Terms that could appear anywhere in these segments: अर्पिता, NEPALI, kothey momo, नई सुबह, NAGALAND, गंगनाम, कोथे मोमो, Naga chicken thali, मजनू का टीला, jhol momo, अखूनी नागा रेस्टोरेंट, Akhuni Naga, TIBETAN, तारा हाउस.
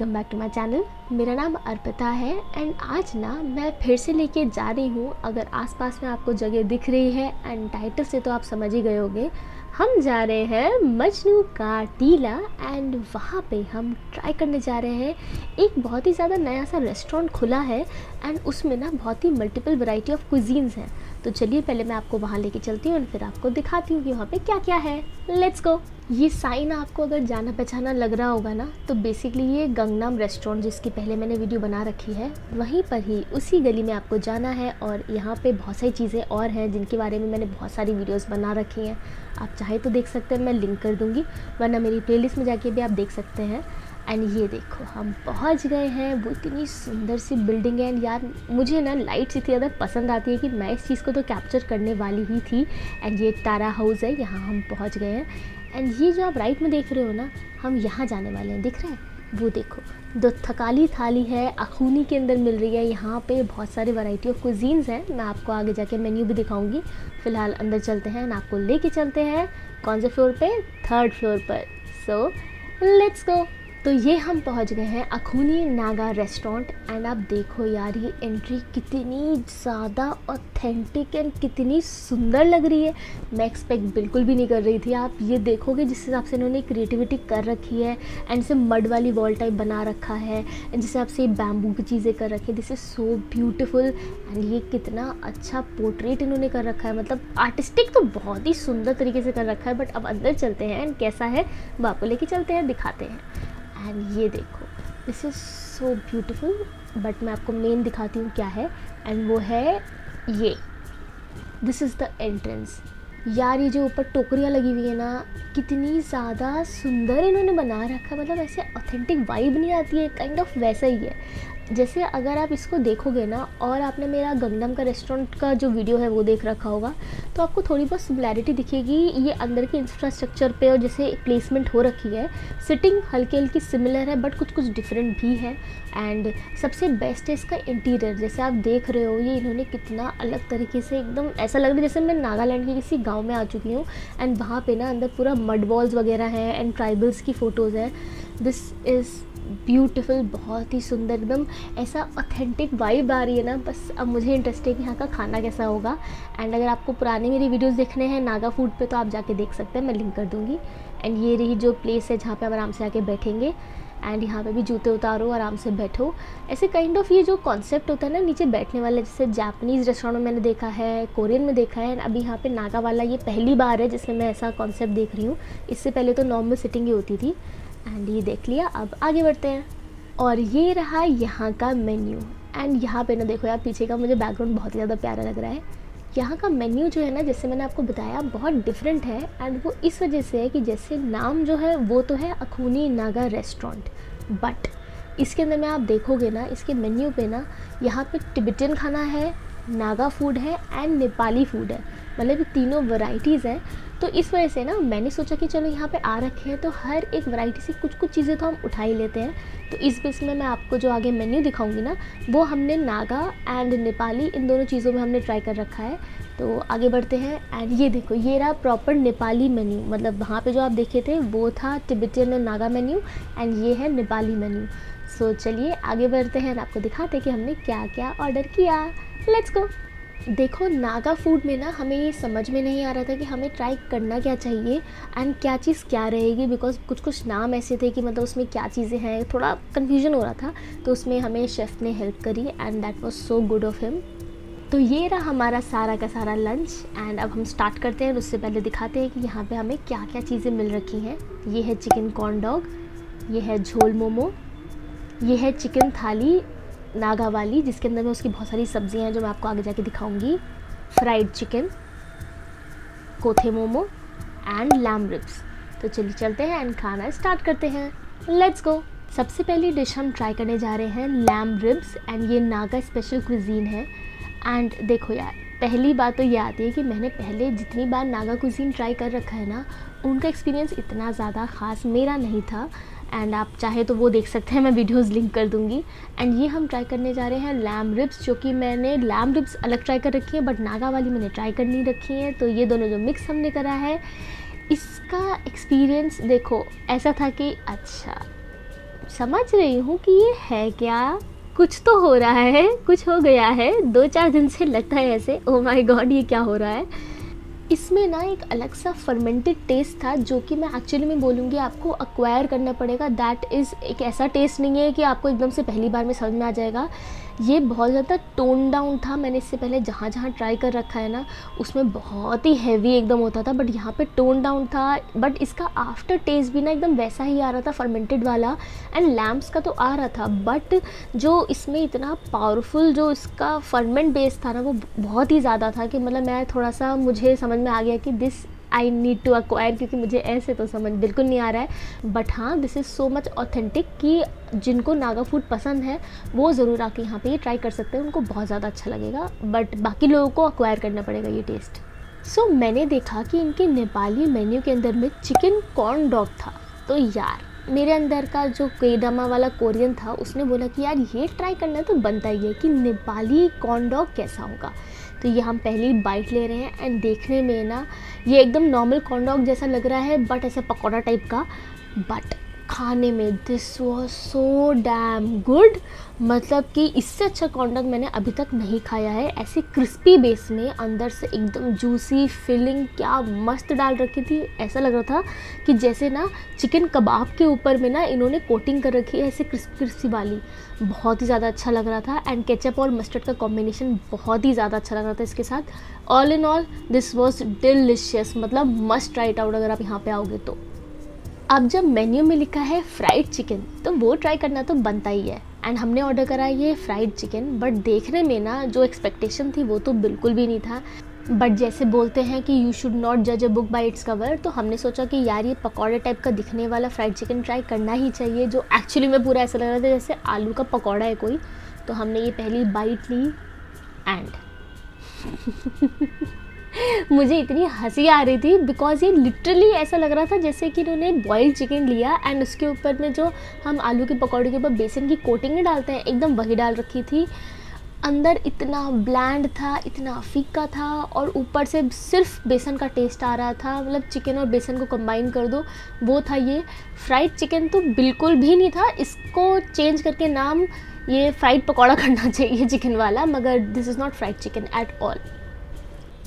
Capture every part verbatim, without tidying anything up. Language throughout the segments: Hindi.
Welcome back to my channel. मेरा नाम अर्पिता है एंड आज ना मैं फिर से लेके जा रही हूँ। अगर आसपास में आपको जगह दिख रही है एंड टाइटल से तो आप समझ ही गए होंगे, हम जा रहे हैं मजनू का टीला एंड वहाँ पे हम ट्राई करने जा रहे हैं। एक बहुत ही ज़्यादा नया सा रेस्टोरेंट खुला है एंड उसमें ना बहुत ही मल्टीपल वैरायटी ऑफ क्विजीन्स हैं। तो चलिए पहले मैं आपको वहाँ लेके चलती हूँ और फिर आपको दिखाती हूँ कि वहाँ पे क्या क्या है। Let's go. ये साइन आपको अगर जाना पहचाना लग रहा होगा ना, तो बेसिकली ये गंगनाम रेस्टोरेंट जिसकी पहले मैंने वीडियो बना रखी है, वहीं पर ही उसी गली में आपको जाना है। और यहाँ पे बहुत सारी चीज़ें और हैं जिनके बारे में मैंने बहुत सारी वीडियोस बना रखी हैं, आप चाहे तो देख सकते हैं, मैं लिंक कर दूँगी, वरना मेरी प्लेलिस्ट में जाके भी आप देख सकते हैं। एंड ये देखो हम पहुंच गए हैं। वो इतनी सुंदर सी बिल्डिंग है एंड यार मुझे ना लाइट्स इतनी ज़्यादा पसंद आती है कि मैं इस चीज़ को तो कैप्चर करने वाली ही थी। एंड ये तारा हाउस है, यहाँ हम पहुंच गए हैं। एंड ये जो आप राइट में देख रहे हो ना, हम यहाँ जाने वाले हैं, दिख रहा है? वो देखो दो थकाली थाली है, अखूनी के अंदर मिल रही है। यहाँ पे बहुत सारे वैरायटी ऑफ कुजीन्स हैं, मैं आपको आगे जाके मेन्यू भी दिखाऊंगी। फ़िलहाल अंदर चलते हैं एंड आपको लेके चलते हैं कौन से फ्लोर पे, थर्ड फ्लोर पर। So let's go. तो ये हम पहुंच गए हैं अखूनी नागा रेस्टोरेंट एंड आप देखो यार ये एंट्री कितनी ज़्यादा ऑथेंटिक एंड कितनी सुंदर लग रही है। मैं एक्सपेक्ट बिल्कुल भी नहीं कर रही थी। आप ये देखोगे जिस हिसाब से इन्होंने क्रिएटिविटी कर रखी है एंड इसे मड वाली वॉल टाइप बना रखा है एंड जिस हिसाब से बैम्बू की चीज़ें कर रखी है, this is so beautiful. And ये कितना अच्छा पोर्ट्रेट इन्होंने कर रखा है, मतलब आर्टिस्टिक तो बहुत ही सुंदर तरीके से कर रखा है। बट अब अंदर चलते हैं एंड कैसा है वो आपको लेके चलते हैं, दिखाते हैं। एंड ये देखो this is so beautiful. But मैं आपको मेन दिखाती हूँ क्या है, एंड वो है ये, दिस इज़ द एंट्रेंस। यार ये जो ऊपर टोकरियाँ लगी हुई है ना, कितनी ज़्यादा सुंदर इन्होंने बना रखा है। मतलब ऐसे ऑथेंटिक वाइब नहीं आती है, काइंड ऑफ वैसा ही है। जैसे अगर आप इसको देखोगे ना, और आपने मेरा गंगनाम का रेस्टोरेंट का जो वीडियो है वो देख रखा होगा, तो आपको थोड़ी बहुत सिमिलैरिटी दिखेगी ये अंदर के इंफ्रास्ट्रक्चर पे। और जैसे प्लेसमेंट हो रखी है, सिटिंग हल्की हल्की सिमिलर है बट कुछ कुछ डिफरेंट भी है। एंड सबसे बेस्ट है इसका इंटीरियर। जैसे आप देख रहे हो ये इन्होंने कितना अलग तरीके से, एकदम ऐसा लग रहा है जैसे मैं नागालैंड के किसी गाँव में आ चुकी हूँ। एंड वहाँ पर ना अंदर पूरा मड वॉल्स वगैरह हैं एंड ट्राइबल्स की फ़ोटोज़ हैं। दिस इज़ ब्यूटीफुल, बहुत ही सुंदर, एकदम ऐसा ऑथेंटिक वाइब आ रही है ना। बस अब मुझे इंटरेस्ट है कि यहाँ का खाना कैसा होगा। एंड अगर आपको पुराने मेरी वीडियोस देखने हैं नागा फूड पे तो आप जाके देख सकते हैं, मैं लिंक कर दूँगी। एंड ये रही जो प्लेस है जहाँ पे आप आराम से आके बैठेंगे। एंड यहाँ पे भी जूते उतारो, आराम से बैठो, ऐसे काइंड ऑफ ये जो कॉन्सेप्ट होता है ना नीचे बैठने वाला, जैसे जापानीज़ रेस्टोरेंट में मैंने देखा है, कोरियन में देखा है, अभी यहाँ पे नागा वाला ये पहली बार है जिसमें मैं ऐसा कॉन्सेप्ट देख रही हूँ। इससे पहले तो नॉर्मल सिटिंग ही होती थी। एंड ये देख लिया, अब आगे बढ़ते हैं। और ये रहा यहाँ का मेन्यू। एंड यहाँ पे ना देखो यार, पीछे का मुझे बैकग्राउंड बहुत ही ज़्यादा प्यारा लग रहा है। यहाँ का मेन्यू जो है ना, जैसे मैंने आपको बताया, बहुत डिफरेंट है। एंड वो इस वजह से है कि जैसे नाम जो है वो तो है अखूनी नागा रेस्टोरेंट, बट इसके अंदर में आप देखोगे ना इसके मेन्यू पे ना, यहाँ पे टिबेटन खाना है, नागा फूड है एंड नेपाली फूड है। मतलब ये तीनों वैरायटीज़ हैं। तो इस वजह से ना मैंने सोचा कि चलो यहाँ पे आ रखे हैं तो हर एक वैरायटी से कुछ कुछ चीज़ें तो हम उठा ही लेते हैं। तो इस बेस में मैं आपको जो आगे मेन्यू दिखाऊंगी ना, वो हमने नागा एंड नेपाली इन दोनों चीज़ों में हमने ट्राई कर रखा है। तो आगे बढ़ते हैं। एंड ये देखो ये रहा प्रॉपर नेपाली मेन्यू। मतलब वहाँ पर जो आप देखे थे वो था Tibetan and Naga menu, and ये है नेपाली मेन्यू। सो चलिए आगे बढ़ते हैं और आपको दिखाते कि हमने क्या क्या ऑर्डर किया। Let's go. देखो नागा फूड में ना हमें ये समझ में नहीं आ रहा था कि हमें ट्राई करना क्या चाहिए एंड क्या चीज़ क्या रहेगी, बिकॉज कुछ कुछ नाम ऐसे थे कि मतलब उसमें क्या चीज़ें हैं, थोड़ा कन्फ्यूजन हो रहा था। तो उसमें हमें शेफ़ ने हेल्प करी and that was so good of him. तो ये रहा हमारा सारा का सारा लंच। एंड अब हम स्टार्ट करते हैं और उससे पहले दिखाते हैं कि यहाँ पर हमें क्या क्या चीज़ें मिल रखी हैं। ये है चिकन कॉर्न डॉग, ये है झोल मोमो, ये है चिकन थाली नागा वाली जिसके अंदर में उसकी बहुत सारी सब्जियां हैं जो मैं आपको आगे जाके दिखाऊंगी, fried chicken, कोथे मोमो and lamb ribs. तो चलिए चलते हैं एंड खाना स्टार्ट करते हैं। Let's go. सबसे पहली डिश हम ट्राई करने जा रहे हैं लैम रिब्स, एंड ये नागा स्पेशल क्विजीन है। एंड देखो यार पहली बात तो ये आती है कि मैंने पहले जितनी बार नागा क्विजीन ट्राई कर रखा है ना, उनका एक्सपीरियंस इतना ज़्यादा ख़ास मेरा नहीं था। एंड आप चाहे तो वो देख सकते हैं, मैं वीडियोस लिंक कर दूंगी। एंड ये हम ट्राई करने जा रहे हैं लैम रिब्स, जो कि मैंने लैम रिब्स अलग ट्राई कर रखी है बट नागा वाली मैंने ट्राई कर नहीं रखी है। तो ये दोनों जो मिक्स हमने करा है, इसका एक्सपीरियंस देखो ऐसा था कि अच्छा समझ रही हूँ कि ये है क्या, कुछ तो हो रहा है, कुछ हो गया है। दो चार दिन से लगता है ऐसे, ओह माय गॉड ये क्या हो रहा है। इसमें ना एक अलग सा फर्मेंटेड टेस्ट था जो कि मैं एक्चुअली में बोलूँगी आपको एक्वायर करना पड़ेगा। दैट इज़ एक ऐसा टेस्ट नहीं है कि आपको एकदम से पहली बार में समझ में आ जाएगा। ये बहुत ज़्यादा टोन डाउन था। मैंने इससे पहले जहाँ जहाँ ट्राई कर रखा है ना उसमें बहुत ही हैवी एकदम होता था, बट यहाँ पे टोन डाउन था। बट इसका आफ्टर टेस्ट भी ना एकदम वैसा ही आ रहा था फर्मेंटेड वाला, एंड लैम्प्स का तो आ रहा था, बट जो इसमें इतना पावरफुल जो इसका फर्मेंट बेस था ना वो बहुत ही ज़्यादा था कि मतलब मैं थोड़ा सा मुझे समझ में आ गया कि this I need to acquire, क्योंकि मुझे ऐसे तो समझ बिल्कुल नहीं आ रहा है। बट हाँ, this is so much authentic कि जिनको नागा फूड पसंद है वो ज़रूर आके यहाँ पे ये ट्राई कर सकते हैं, उनको बहुत ज़्यादा अच्छा लगेगा। बट बाकी लोगों को एक्वायर करना पड़ेगा ये टेस्ट। सो so, मैंने देखा कि इनके नेपाली मेन्यू के अंदर में चिकन कॉर्न डॉग था, तो यार मेरे अंदर का जो केडमा वाला कोरियन था उसने बोला कि यार ये ट्राई करना तो बनता ही है कि नेपाली कॉर्न डॉग कैसा होगा। तो ये हम पहली बाइट ले रहे हैं, एंड देखने में ना ये एकदम नॉर्मल कॉर्न डॉग जैसा लग रहा है, बट ऐसा पकौड़ा टाइप का। बट खाने में this was so damn good, मतलब कि इससे अच्छा कॉर्न डॉग मैंने अभी तक नहीं खाया है। ऐसे क्रिस्पी बेस में अंदर से एकदम जूसी फिलिंग क्या मस्त डाल रखी थी। ऐसा लग रहा था कि जैसे ना चिकन कबाब के ऊपर में ना इन्होंने कोटिंग कर रखी है, ऐसे क्रिस्पी क्रिस्पी वाली। बहुत ही ज़्यादा अच्छा लग रहा था, एंड केचप और मस्टर्ड का कॉम्बिनेशन बहुत ही ज़्यादा अच्छा लग रहा था इसके साथ। All in all this was delicious, मतलब मस्ट ट्राई इट आउट अगर आप यहाँ पर आओगे तो। अब जब मेन्यू में लिखा है फ्राइड चिकन तो वो ट्राई करना तो बनता ही है, एंड हमने ऑर्डर करा ये फ्राइड चिकन। बट देखने में ना जो एक्सपेक्टेशन थी वो तो बिल्कुल भी नहीं था। बट जैसे बोलते हैं कि यू शुड नॉट जज a book by its cover, तो हमने सोचा कि यार ये पकौड़े टाइप का दिखने वाला फ्राइड चिकन ट्राई करना ही चाहिए, जो एक्चुअली में पूरा ऐसा लग रहा था जैसे आलू का पकौड़ा है कोई। तो हमने ये पहली बाइट ली, एंड मुझे इतनी हंसी आ रही थी बिकॉज़ ये लिटरली ऐसा लग रहा था जैसे कि इन्होंने बॉइल्ड चिकन लिया एंड उसके ऊपर में जो हम आलू के पकौड़े के ऊपर बेसन की कोटिंग डालते हैं एकदम वही डाल रखी थी। अंदर इतना ब्लैंड था, इतना फीका था, और ऊपर से सिर्फ बेसन का टेस्ट आ रहा था। मतलब चिकन और बेसन को कंबाइन कर दो, वो था ये फ्राइड चिकन। तो बिल्कुल भी नहीं था, इसको चेंज करके नाम ये फ्राइड पकौड़ा करना चाहिए चिकन वाला, मगर this is not fried chicken at all.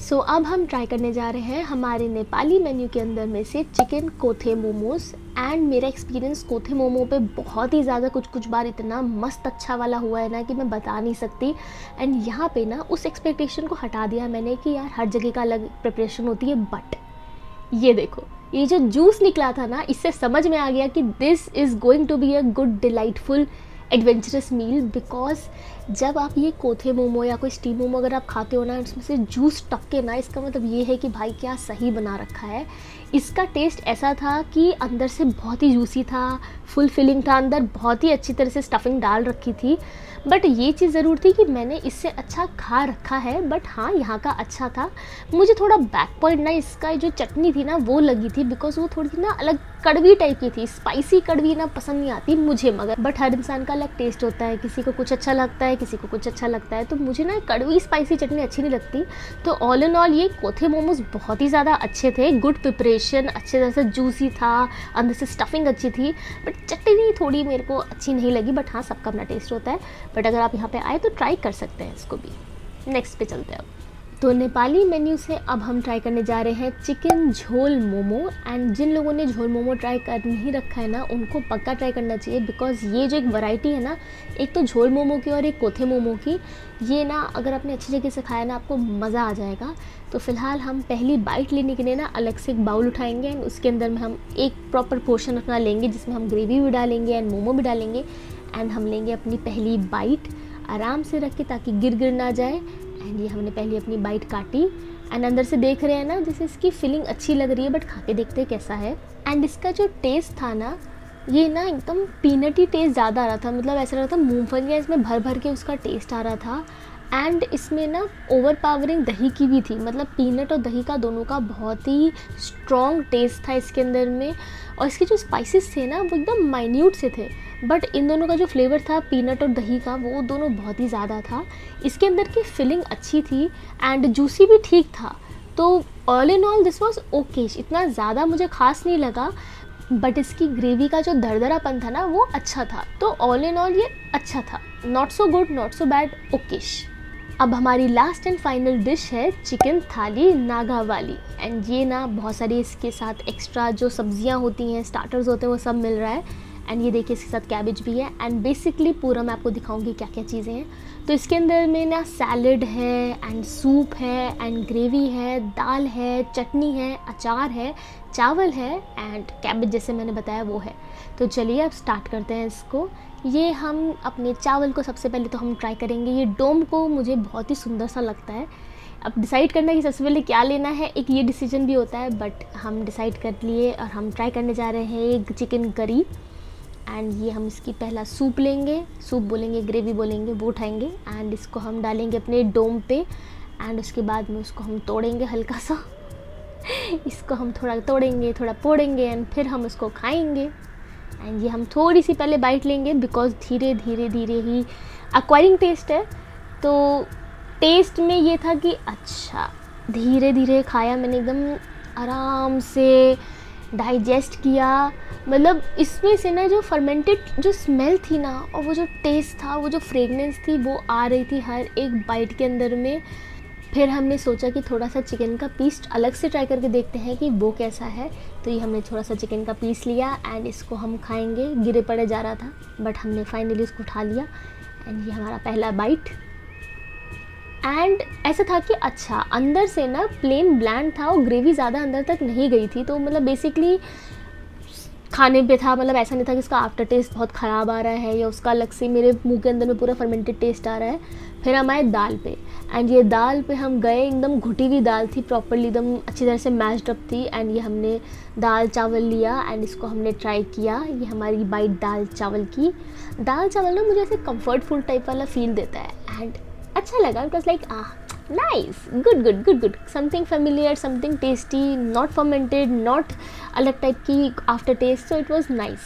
So so, अब हम ट्राई करने जा रहे हैं हमारे नेपाली मेन्यू के अंदर में से चिकन कोथे मोमोज। एंड मेरा एक्सपीरियंस कोथे मोमो पे बहुत ही ज़्यादा कुछ कुछ बार इतना मस्त अच्छा वाला हुआ है ना कि मैं बता नहीं सकती। एंड यहाँ पे ना उस एक्सपेक्टेशन को हटा दिया मैंने कि यार हर जगह का अलग प्रिपरेशन होती है। बट ये देखो, ये जो जूस निकला था ना इससे समझ में आ गया कि this is going to be a good delightful adventurous meal, because जब आप ये कोथे मोमो या कोई स्टीम मोमो अगर आप खाते हो ना उसमें से जूस टक के ना, इसका मतलब ये है कि भाई क्या सही बना रखा है। इसका टेस्ट ऐसा था कि अंदर से बहुत ही जूसी था, फुल फिलिंग था, अंदर बहुत ही अच्छी तरह से स्टफिंग डाल रखी थी। बट ये चीज़ ज़रूर थी कि मैंने इससे अच्छा खा रखा है। बट हाँ, यहाँ का अच्छा था। मुझे थोड़ा बैक पॉइंट ना इसका जो चटनी थी ना वो लगी थी, बिकॉज वो थोड़ी ना अलग कड़वी टाइप की थी। स्पाइसी कड़वी ना पसंद नहीं आती मुझे, मगर बट हर इंसान का अलग टेस्ट होता है, किसी को कुछ अच्छा लगता है, किसी को कुछ अच्छा लगता है। तो मुझे ना कड़वी स्पाइसी चटनी अच्छी नहीं लगती। तो ऑल इन ऑल ये कोथे मोमोज बहुत ही ज़्यादा अच्छे थे, गुड प्रिपरेशन, अच्छे तरह से जूसी था, अंदर से स्टफिंग अच्छी थी, बट चटनी थोड़ी मेरे को अच्छी नहीं लगी। बट हाँ, सबका अपना टेस्ट होता है, बट अगर आप यहाँ पर आए तो ट्राई कर सकते हैं इसको भी। नेक्स्ट पे चलते हैं अब। तो नेपाली मेन्यू से अब हम ट्राई करने जा रहे हैं चिकन झोल मोमो। एंड जिन लोगों ने झोल मोमो ट्राई कर नहीं रखा है ना उनको पक्का ट्राई करना चाहिए, बिकॉज़ ये जो एक वैरायटी है ना, एक तो झोल मोमो की और एक कोथे मोमो की, ये ना अगर आपने अच्छी जगह से खाया ना आपको मज़ा आ जाएगा। तो फिलहाल हम पहली बाइट लेने के लिए ना अलग से एक बाउल उठाएंगे एंड उसके अंदर में हम एक प्रॉपर पोर्शन अपना लेंगे जिसमें हम ग्रेवी भी डालेंगे एंड मोमो भी डालेंगे। एंड हम लेंगे अपनी पहली बाइट आराम से रख के ताकि गिर गिर ना जाए। एंड ये हमने पहले अपनी बाइट काटी एंड अंदर से देख रहे हैं ना जैसे इसकी फीलिंग अच्छी लग रही है, बट खा के देखते हैं कैसा है। एंड इसका जो टेस्ट था ना ये ना एकदम पीनटी टेस्ट ज़्यादा आ रहा था, मतलब ऐसा लग रहा था मूँगफलियाँ इसमें भर भर के उसका टेस्ट आ रहा था। एंड इसमें ना ओवर पावरिंग दही की भी थी, मतलब पीनट और दही का दोनों का बहुत ही स्ट्रॉन्ग टेस्ट था इसके अंदर में। और इसके जो स्पाइसेस थे ना वो एकदम माइन्यूट से थे, बट इन दोनों का जो फ्लेवर था पीनट और दही का वो दोनों बहुत ही ज़्यादा था। इसके अंदर की फिलिंग अच्छी थी एंड जूसी भी ठीक था। तो all in all this was okay, इतना ज़्यादा मुझे खास नहीं लगा। बट इसकी ग्रेवी का जो दरदरापन था ना वो अच्छा था। तो ऑल इन ऑल ये अच्छा था, not so good not so bad okayish. अब हमारी लास्ट एंड फाइनल डिश है चिकन थाली नागा वाली। एंड ये ना बहुत सारी इसके साथ एक्स्ट्रा जो सब्जियां होती हैं, स्टार्टर्स होते हैं, वो सब मिल रहा है। एंड ये देखिए इसके साथ कैबेज भी है। एंड बेसिकली पूरा मैं आपको दिखाऊंगी क्या क्या चीज़ें हैं। तो इसके अंदर में ना सैलड है एंड सूप है एंड ग्रेवी है, दाल है, चटनी है, अचार है, चावल है एंड कैबेज जैसे मैंने बताया वो है। तो चलिए अब स्टार्ट करते हैं इसको। ये हम अपने चावल को सबसे पहले तो हम ट्राई करेंगे। ये डोम को मुझे बहुत ही सुंदर सा लगता है। अब डिसाइड करना है कि सबसे पहले क्या लेना है, एक ये डिसीजन भी होता है, बट हम डिसाइड कर लिए और हम ट्राई करने जा रहे हैं एक चिकन करी। एंड ये हम इसकी पहला सूप लेंगे, सूप बोलेंगे, ग्रेवी बोलेंगे, वो उठाएंगे। एंड इसको हम डालेंगे अपने डोम पे एंड उसके बाद में उसको हम तोड़ेंगे हल्का सा। इसको हम थोड़ा तोड़ेंगे, थोड़ा पोड़ेंगे एंड फिर हम उसको खाएंगे। एंड ये हम थोड़ी सी पहले बाइट लेंगे बिकॉज़ धीरे धीरे धीरे ही एक्वायरिंग टेस्ट है। तो टेस्ट में ये था कि अच्छा, धीरे धीरे खाया मैंने, एकदम आराम से डाइजेस्ट किया। मतलब इसमें से ना जो फर्मेंटेड जो स्मेल थी ना और वो जो टेस्ट था, वो जो फ्रेगनेंस थी, वो आ रही थी हर एक बाइट के अंदर में। फिर हमने सोचा कि थोड़ा सा चिकन का पीस अलग से ट्राई करके देखते हैं कि वो कैसा है। तो ये हमने थोड़ा सा चिकन का पीस लिया एंड इसको हम खाएंगे। गिरे पड़े जा रहा था बट हमने फाइनली इसको उठा लिया। एंड ये हमारा पहला बाइट। एंड ऐसा था कि अच्छा, अंदर से ना प्लेन ब्लैंड था और ग्रेवी ज़्यादा अंदर तक नहीं गई थी। तो मतलब बेसिकली खाने पे था, मतलब ऐसा नहीं था कि इसका आफ्टर टेस्ट बहुत ख़राब आ रहा है या उसका अलग से मेरे मुंह के अंदर में पूरा फर्मेंटेड टेस्ट आ रहा है। फिर हम आए दाल पे। एंड ये दाल पे हम गए, एकदम घुटी हुई दाल थी, प्रॉपर्ली एकदम अच्छी तरह से मैश्ड अप थी। एंड ये हमने दाल चावल लिया एंड इसको हमने ट्राई किया। ये हमारी बाइट दाल चावल की। दाल चावल ना मुझे ऐसे कम्फर्ट फूड टाइप वाला फील देता है एंड अच्छा लगा। It was like ah nice, good good good good, something familiar, something tasty, not fermented, not अलग टाइप की after taste. So it was nice.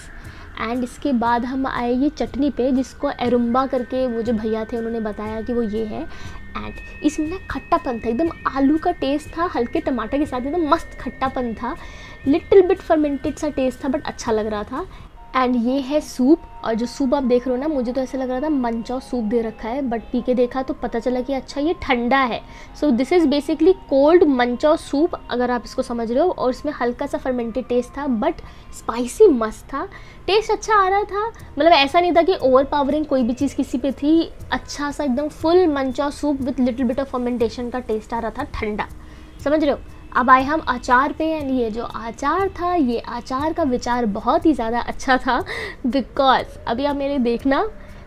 And इसके बाद हम आए ये चटनी पे, जिसको एरुम्बा करके वो जो भैया थे उन्होंने बताया कि वो ये है। एंड इसमें ना खट्टापन था, एकदम आलू का टेस्ट था हल्के टमाटर के साथ, एकदम मस्त खट्टापन था, लिटिल बिट फर्मेंटेड सा टेस्ट था बट अच्छा लग रहा था। एंड ये है सूप। और जो सूप आप देख रहे हो ना, मुझे तो ऐसा लग रहा था मंचाऊ सूप दे रखा है, बट पी के देखा तो पता चला कि अच्छा ये ठंडा है। So this is basically cold manchow soup, अगर आप इसको समझ रहे हो। और इसमें हल्का सा फर्मेंटेड टेस्ट था बट स्पाइसी मस्त था, टेस्ट अच्छा आ रहा था। मतलब ऐसा नहीं था कि ओवर पावरिंग कोई भी चीज़ किसी पे थी। अच्छा सा एकदम full manchow soup with little bit of fermentation का टेस्ट आ रहा था, ठंडा, समझ रहे हो। अब आए हम अचार पे। एंड ये जो अचार था, ये अचार का विचार बहुत ही ज़्यादा अच्छा था बिकॉज अभी आप मेरे देखना,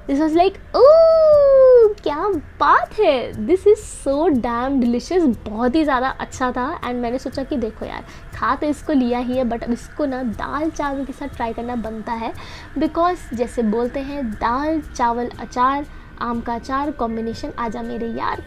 दिस वाज लाइक ओह क्या बात है, this is so damn delicious, बहुत ही ज़्यादा अच्छा था। एंड मैंने सोचा कि देखो यार, खा तो इसको लिया ही है बट अब इसको ना दाल चावल के साथ ट्राई करना बनता है बिकॉज जैसे बोलते हैं दाल चावल अचार, आम का अचार कॉम्बिनेशन आजा मेरे यार,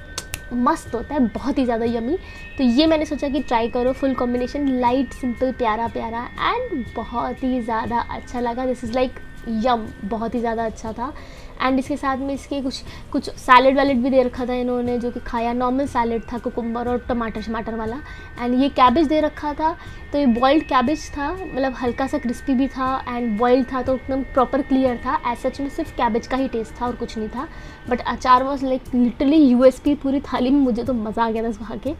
मस्त होता है, बहुत ही ज़्यादा यमी। तो ये मैंने सोचा कि ट्राई करो, फुल कॉम्बिनेशन, लाइट सिंपल, प्यारा प्यारा एंड बहुत ही ज़्यादा अच्छा लगा। दिस इज़ लाइक यम, बहुत ही ज़्यादा अच्छा था। एंड इसके साथ में इसके कुछ कुछ सैलड वैलड भी दे रखा था इन्होंने, जो कि खाया। नॉर्मल सैलड था, कुकुम्बर और टमाटर टमाटर वाला। एंड ये कैबेज दे रखा था, तो ये बॉइल्ड कैबेज था, मतलब हल्का सा क्रिस्पी भी था एंड बॉइल्ड था तो एकदम प्रॉपर क्लियर था। एज सच में सिर्फ कैबेज का ही टेस्ट था और कुछ नहीं था। बट अचार was like literally U S P पूरी थाली में, मुझे तो मज़ा आ गया था इसको खा के।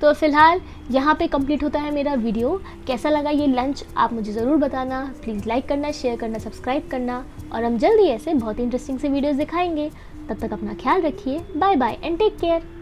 तो फिलहाल यहाँ पे कंप्लीट होता है मेरा वीडियो। कैसा लगा ये लंच आप मुझे ज़रूर बताना। प्लीज़ लाइक करना, शेयर करना, सब्सक्राइब करना। और हम जल्दी ऐसे बहुत ही इंटरेस्टिंग से वीडियोस दिखाएंगे। तब तक अपना ख्याल रखिए, bye bye and take care.